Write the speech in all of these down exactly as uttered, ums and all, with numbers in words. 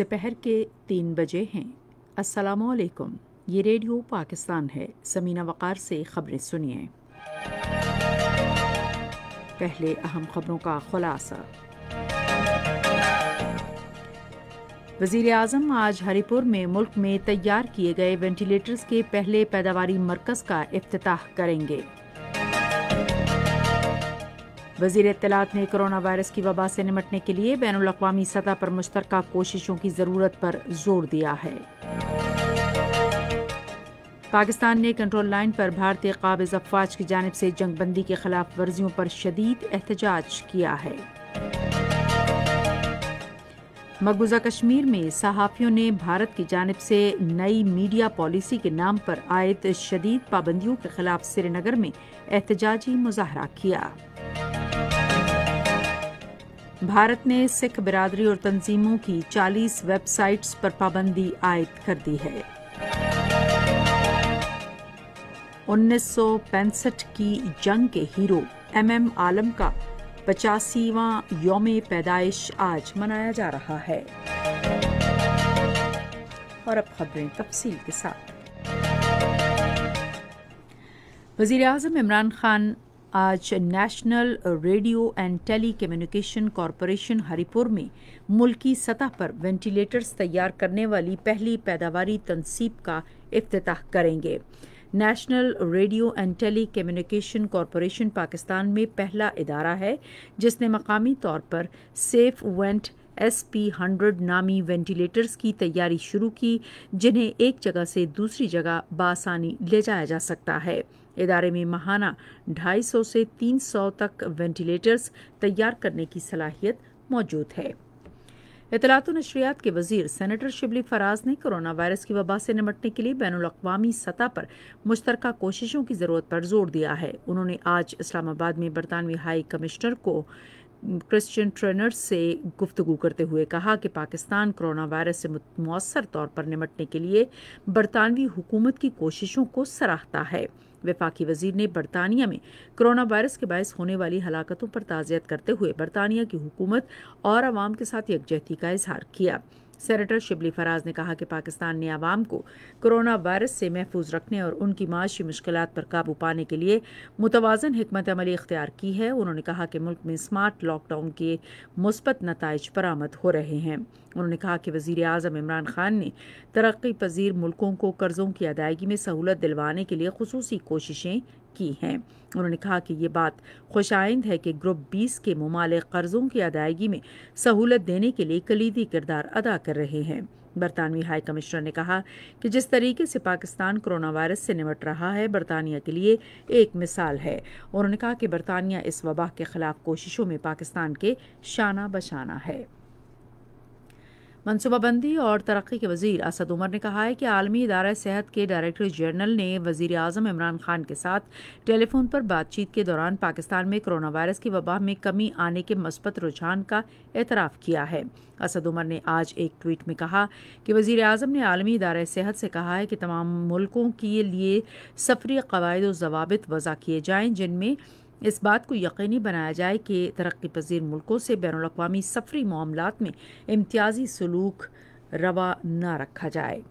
दोपहर के तीन बजे हैं। अस्सलामुअलैकुम, ये रेडियो पाकिस्तान है। समीना वक़ार से खबरें सुनिए। पहले अहम खबरों का खुलासा। वज़ीर आज़म आज हरिपुर में मुल्क में तैयार किए गए वेंटिलेटर्स के पहले पैदावारी मरकज़ का इफ्तिताह करेंगे। वज़ीर इत्तलात ने कोरोना वायरस की वबा से निपटने के लिए बैनुल-अक़वामी सतह पर मुश्तरका कोशिशों की ज़रूरत पर जोर दिया है। पाकिस्तान ने कंट्रोल लाइन पर भारतीय काबिज़ अफ़वाज की जानिब से जंगबंदी के खिलाफ वर्जियों पर शदीद एहतजाज किया है। मकबूजा कश्मीर में सहाफ़ियों ने भारत की जानिब से नई मीडिया पॉलिसी के नाम पर आयद शदीद पाबंदियों के खिलाफ श्रीनगर में एहतजाजी मुजाहरा किया। भारत ने सिख बिरादरी और तंजीमों की चालीस वेबसाइट्स पर पाबंदी आयद कर दी है। उन्नीस सौ पैंसठ की जंग के हीरो एम एम आलम का पचासीवां यौमे पैदाइश आज मनाया जा रहा है। और अब खबरें तफसील के साथ। वज़ीर आज़म इमरान खान आज national radio and telecommunication corporation Haripur में मुल्की सतह पर वेंटिलेटर्स तैयार करने वाली पहली पैदावारी तनसीब का इफ्तिताह करेंगे। National radio and telecommunication corporation Pakistan में पहला इदारा है जिसने मकामी तौर पर safe vent S P hundred नामी वेंटिलेटर्स की तैयारी शुरू की, जिन्हें एक जगह से दूसरी जगह बासानी ले जाया जा सकता है। इदारे में माहाना ढाई सौ से तीन सौ तक वेंटिलेटर्स तैयार करने की सलाहियत मौजूद है। इतलात और नशरियात के वजीर सेनेटर शिबली फराज ने कोरोना वायरस की वबा से निपटने के लिए बैनुल-अक़वामी सतह पर मुश्तरका कोशिशों की ज़रूरत पर जोर दिया है। उन्होंने आज इस्लामाबाद में बरतानवी हाई कमिश्नर को क्रिश्चियन ट्रेनर्स से गुफ्तगू करते हुए कहा कि पाकिस्तान कोरोना वायरस से मौसर तौर पर निपटने के लिए बरतानवी हुकूमत की कोशिशों को सराहता है। वफाकी वजीर ने बरतानिया में कोरोना वायरस के बायस होने वाली हलाकतों पर ताज़ियत करते हुए बरतानिया की हुकूमत और आवाम के साथ यकजहती का इजहार किया। सेनेटर शिबली फराज ने कहा कि पाकिस्तान ने आवाम को कोरोना वायरस से महफूज रखने और उनकी माशी मुश्किलात पर काबू पाने के लिए मुतवाज़न हिकमत अमली इख्तियार की है। उन्होंने कहा कि मुल्क में स्मार्ट लॉकडाउन के मुस्बत नताइज बरामद हो रहे हैं। उन्होंने कहा कि वज़ीर आज़म इमरान खान ने तरक्की पजीर मुल्कों को कर्ज़ों की अदायगी में सहूलत दिलवाने के लिए खुसूसी कोशिशें की हैं। उन्होंने कहा कि ये बात खुशाइंद है कि ग्रुप बीस के मुमालिक कर्जों की अदायगी में सहूलत देने के लिए कलीदी किरदार अदा कर रहे हैं। बरतानवी हाई कमिश्नर ने कहा कि जिस तरीके से पाकिस्तान कोरोना वायरस से निपट रहा है बरतानिया के लिए एक मिसाल है। उन्होंने कहा कि बरतानिया इस वबा के खिलाफ कोशिशों में पाकिस्तान के शाना बशाना है। मनसूबाबंदी और तरक्की के वज़ीर असद उमर ने कहा है कि आलमी इदारा सेहत के डायरेक्टर जनरल ने वज़ीर आज़म इमरान खान के साथ टेलीफोन पर बातचीत के दौरान पाकिस्तान में कोरोना वायरस की वबा में कमी आने के मस्बत रुझान का एतराफ़ किया है। असद उमर ने आज एक ट्वीट में कहा कि वज़ीर आज़म ने आलमी इदारा सेहत से कहा है कि तमाम मुल्कों के लिए सफरी कवायद और ज़वाबित वज़ा किए जाएँ, जिनमें इस बात को यकीनी बनाया जाए कि तरक्की पजीर मुल्कों से बैनुल-अक़वामी सफरी मामलात में इम्तियाजी सलूक रवा न रखा जाए।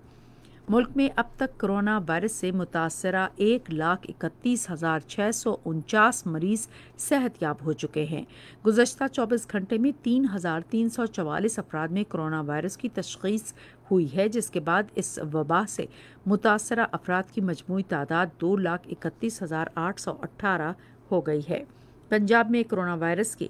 मुल्क में अब तक कोरोना वायरस से मुतासरा एक लाख इकतीस हज़ार छः सौ उनचास मरीज़ सेहतयाब हो चुके हैं। गुज़श्ता चौबीस घंटे में तीन हज़ार तीन सौ चवालीस अफराद में कोरोना वायरस की तशख़ीस हुई है, जिसके बाद इस वबा से मुतासरा अफराद की मजमूई तादाद दो लाख इकतीस हज़ार आठ सौ अट्ठारह हो गई है। पंजाब में कोरोना वायरस के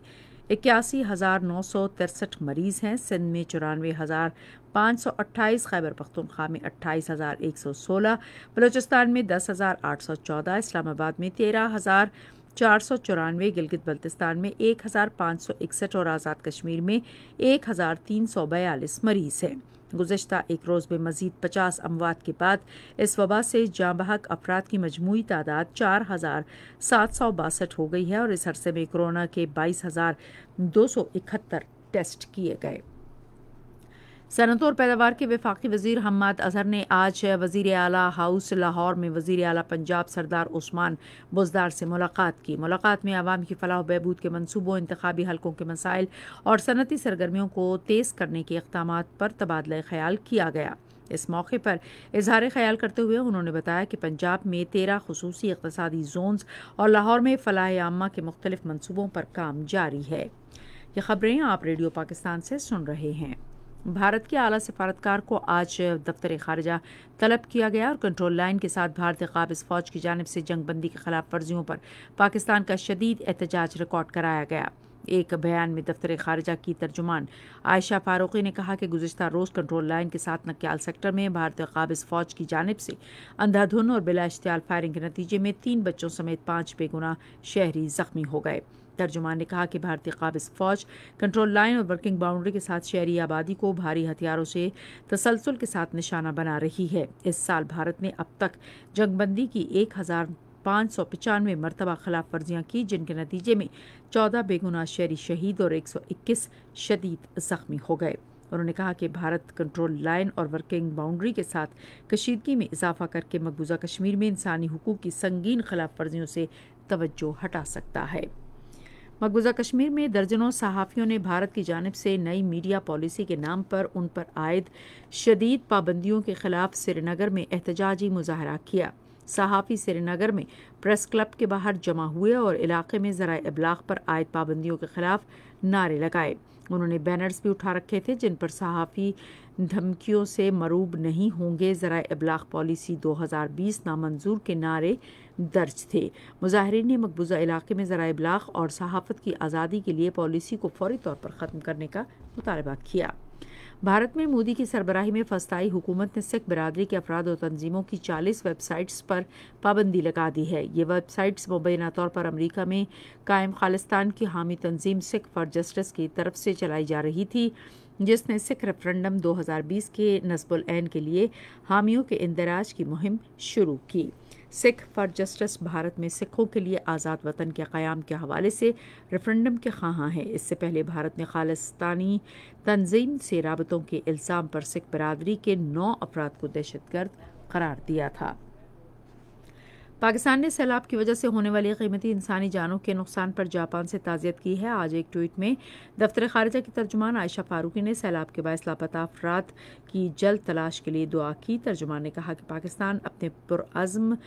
इक्यासी हज़ार नौ सौ तिरसठ मरीज़ हैं, सिंध में चौरानवे हज़ार पाँच सौ अट्ठाईस, खैबर पख्तूनख्वा में अट्ठाईस हज़ार एक सौ सोलह, बलूचिस्तान में दस हज़ार आठ सौ चौदह, इस्लामाबाद में तेरह हज़ार चार सौ चौरानवे, गिलगित बल्तिस्तान में एक हज़ार पाँच सौ इकसठ और आज़ाद कश्मीर में एक हज़ार तीन सौ बयालीस मरीज़ हैं। गुज़श्ता एक रोज़ में मज़ीद पचास अमवात के बाद इस वबा से जाँबहक अफराद की मजमूई तादाद चार हज़ार सात सौ बासठ हो गई है और इस अरसे में कोरोना के बाईस हज़ार दो सौ इकहत्तर टेस्ट किए गए। सनत और पैदावार के वफाकी वज़ीर हम्माद अज़हर ने आज वज़ीर आला हाउस लाहौर में वज़ीर आला पंजाब सरदार उस्मान बुज़दार से मुलाकात की। मुलाकात में आवाम की फलाह बहबूद के मनसूबों, इंतखाबी हलकों के मसाइल और सनती सरगर्मियों को तेज़ करने के इक़दाम पर तबादला ख्याल किया गया। इस मौके पर इजहार ख्याल करते हुए उन्होंने बताया कि पंजाब में तेरह खुसूसी इक़्तिसादी जोन्स और लाहौर में फलाह आमा के मुख्तलिफ मनसूबों पर काम जारी है। ये खबरें आप रेडियो पाकिस्तान से सुन रहे हैं। भारत के आला सफारतकार को आज दफ्तर खारजा तलब किया गया और कंट्रोल लाइन के साथ भारतीय काबिज़ फ़ौज की जानिब से जंगबंदी के खिलाफ वर्जियों पर पाकिस्तान का शदीद एहतजाज रिकॉर्ड कराया गया। एक बयान में दफ्तर खारजा की तर्जुमान आयशा फारूकी ने कहा कि गुज़िश्ता रोज़ कंट्रोल लाइन के साथ नक्याल सेक्टर में भारतीय काबिज़ फ़ौज की जानिब से अंधाधुन और बिला इश्तियाल फायरिंग के नतीजे में तीन बच्चों समेत पाँच बेगुनाह शहरी ज़ख्मी हो गए। तर्जुमान ने कहा कि भारतीय काबिज़ फ़ौज कंट्रोल लाइन और वर्किंग बाउंड्री के साथ शहरी आबादी को भारी हथियारों से तसलसल के साथ निशाना बना रही है। इस साल भारत ने अब तक जंगबंदी की एक हज़ार पाँच सौ पचानवे मरतबा खिलाफ वर्जियाँ की, जिनके नतीजे में चौदह बेगुनाह शहरी शहीद और एक सौ इक्कीस शदीद ज़ख्मी हो गए। उन्होंने कहा कि भारत कंट्रोल लाइन और वर्किंग बाउंड्री के साथ कशीदगी में इजाफा करके मकबूजा कश्मीर में इंसानी हुकूक की संगीन खिलाफ वर्जियों से तवज्जो हटा सकता है। मकबूजा कश्मीर में दर्जनों सहाफ़ियों ने भारत की जानिब से नई मीडिया पॉलिसी के नाम पर उन पर आयद शदीद पाबंदियों के खिलाफ श्रीनगर में एहतजाजी मुजाहरा किया। सहाफ़ी श्रीनगर में प्रेस क्लब के बाहर जमा हुए और इलाके में ज़राए इब्लाग पर आयद पाबंदियों के खिलाफ नारे लगाए। उन्होंने बैनर्स भी उठा रखे थे जिन पर सहाफ़ी धमकियों से मरूब नहीं होंगे, ज़राए इब्लाग पॉलिसी दो हज़ार बीस नामंजूर के नारे दर्ज थे। मुजाहरीन ने मकबूजा इलाके में ज़राए इब्लाग और सहाफ़त की आज़ादी के लिए पॉलिसी को फौरी तौर पर ख़त्म करने का मुतालबा किया। भारत में मोदी की सरबराही में फस्ताई हुकूमत ने सिख बरादरी के अफराद और तंजीमों की चालीस वेबसाइट्स पर पाबंदी लगा दी है। ये वेबसाइट्स मुबैना तौर पर अमेरिका में कायम खालिस्तान की हामी तंजीम सिख फॉर जस्टिस की तरफ से चलाई जा रही थी, जिसने सिख रेफरेंडम दो हज़ार बीस के नस्बुल ऐन के लिए हामियों के इंदराज की मुहिम शुरू की। सिख फॉर जस्टिस भारत में सिखों के लिए आज़ाद वतन के क़याम के हवाले से रेफरेंडम के ख़्वाहां हैं। इससे पहले भारत ने खालिस्तानी तंजीम से राबतों के इल्ज़ाम पर सिख बरादरी के नौ अफराद को दहशतगर्द करार दिया था। पाकिस्तान ने सैलाब की वजह से होने वाली कीमती इंसानी जानों के नुकसान पर जापान से ताज़ियत की है। आज एक ट्वीट में दफ्तर खारिजा की तर्जुमान आयशा फारूकी ने सैलाब के बायस लापता अफराद की जल्द तलाश के लिए दुआ की। तर्जुमान ने कहा कि पाकिस्तान अपने पुरअज़्म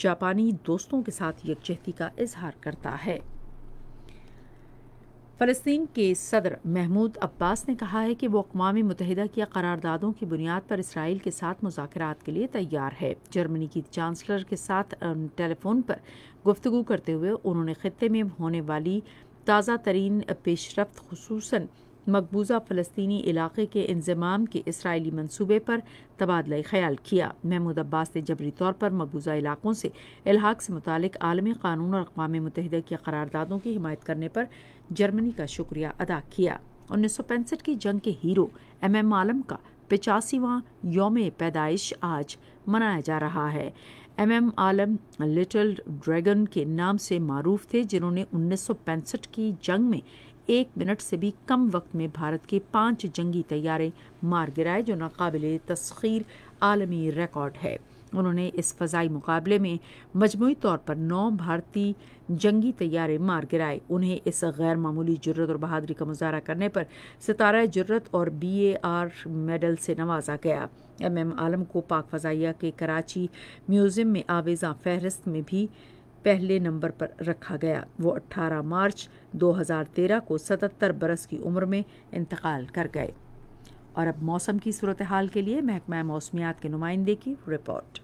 जापानी दोस्तों के साथ यकजहती का इजहार करता है। फ़लस्तीन के सदर महमूद अब्बास ने कहा है कि वो अक़वाम मुत्तहिदा की करारदादों की बुनियाद पर इसराइल के साथ मुज़ाकरात के लिए तैयार है। जर्मनी की चांसलर के साथ टेलीफोन पर गुफ्तगू करते हुए उन्होंने ख़ित्ते में होने वाली ताज़ा तरीन पेशरफ्त खुसूसन मकबूजा फ़लस्तीनी इलाक़े के इंज़माम के इसराइली मंसूबे पर तबादला ख्याल किया। महमूद अब्बास ने जबरी तौर पर मकबूजा इलाक़ों से इल्हाक़ से मुतालिक आलमी क़ानून और अक़वाम मुत्तहिदा की क़रारदादों की हिमायत करने पर जर्मनी का शुक्रिया अदा किया। उन्नीस सौ पैंसठ की जंग के हीरो एम एम आलम का पचासीवां योम पैदाइश आज मनाया जा रहा है। M M Alam Little Dragon के नाम से मारूफ थे, जिन्होंने उन्नीस सौ पैंसठ की जंग में एक मिनट से भी कम वक्त में भारत के पांच जंगी तैयारे मार गिराए, जो नाकाबिले तस्खीर आलमी रिकॉर्ड है। उन्होंने इस फ़ज़ाई मुकाबले में मजमूई तौर पर नौ भारतीय जंगी तैयारे मार गिराए। उन्हें इस गैर मामूली जुर्रत और बहादुरी का मुजाहरा करने पर सितारा जुर्रत और बी ए आर मेडल से नवाजा गया। एम एम आलम को पाक फ़ज़ाइया के कराची म्यूज़ियम में आवेज़ा फहरिस्त में भी पहले नंबर पर रखा गया। वो अठारह मार्च दो हज़ार तेरह को सतहत्तर बरस की उम्र में इंतकाल कर गए। और अब मौसम की सूरत हाल के लिए महकमा मौसमियात के नुमाइंदे की रिपोर्ट।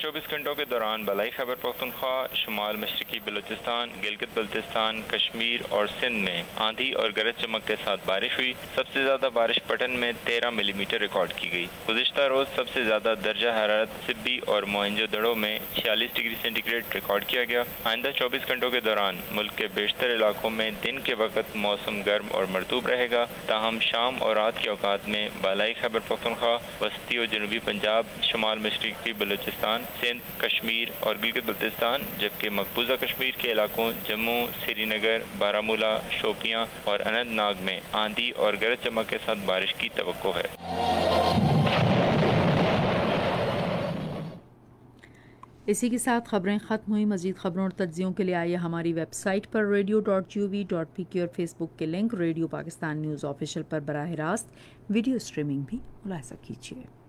चौबीस घंटों के दौरान बलाई खैबर पख्तूनख्वा, शुमाल मशरकी बलूचिस्तान, गिलगित बल्तिस्तान, कश्मीर और सिंध में आंधी और गरज चमक के साथ बारिश हुई। सबसे ज्यादा बारिश पटन में तेरह मिलीमीटर रिकॉर्ड की गई। गुज़िश्ता रोज सबसे ज्यादा दर्जा हरारत सिब्बी और मोहनजोदड़ो में छियालीस डिग्री सेंटीग्रेड रिकॉर्ड किया गया। आइंदा चौबीस घंटों के दौरान मुल्क के बेशतर इलाकों में दिन के वक्त मौसम गर्म और मरतूब रहेगा, ताहम शाम और रात के औकात में बलाई खैबर पख्तूनख्वा, वस्ती और जनूबी पंजाब, शुमाल मशरकी बलूचिस्तान, सिंध, कश्मीर और गिलगित बल्तिस्तान, जबकि मकबूजा कश्मीर के इलाकों जम्मू, श्रीनगर, बारामूला, शोपियाँ और अनंतनाग में आंधी और गरज चमक के साथ बारिश की तवक्को है। इसी के साथ खबरें ख़त्म हुई। मज़ीद खबरों और तज्ज़ियों के लिए आइए हमारी वेबसाइट पर radio dot G O V dot P K और फेसबुक के link radio Pakistan news official पर बराह रास्त वीडियो स्ट्रीमिंग भी मुलाहिज़ा कीजिए।